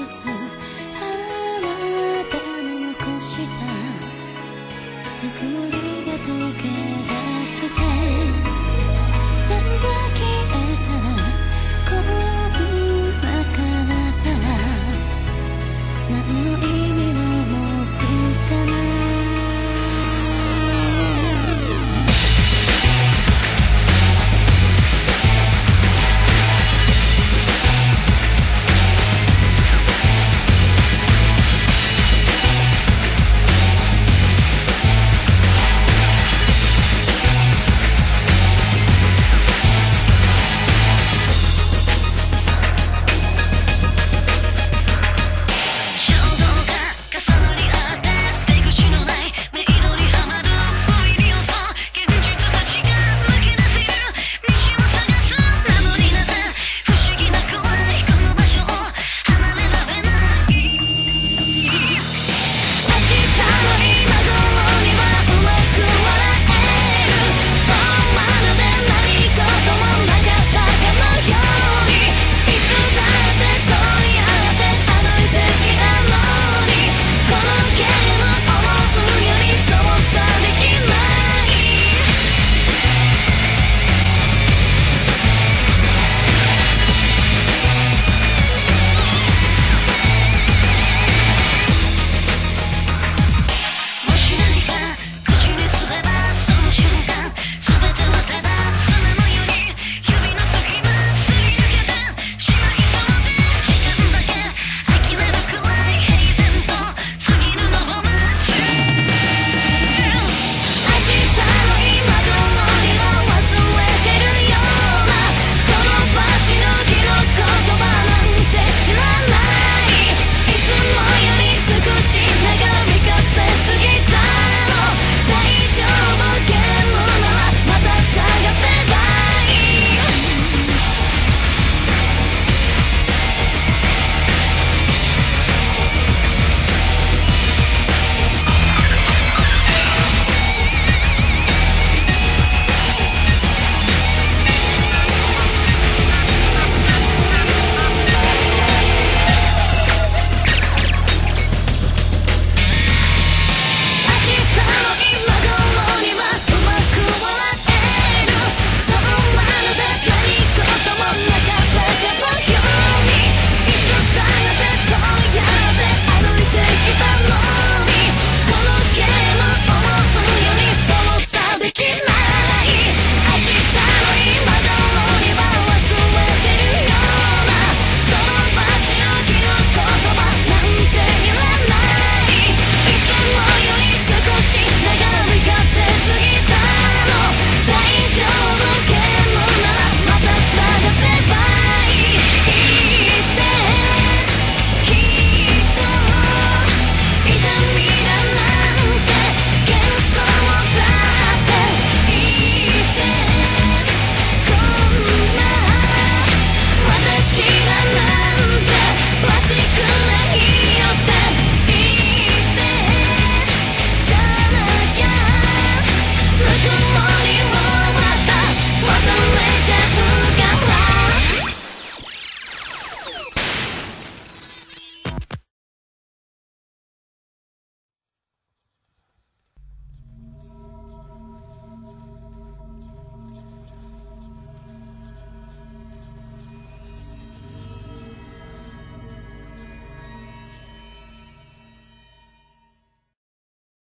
ぬくもりが溶け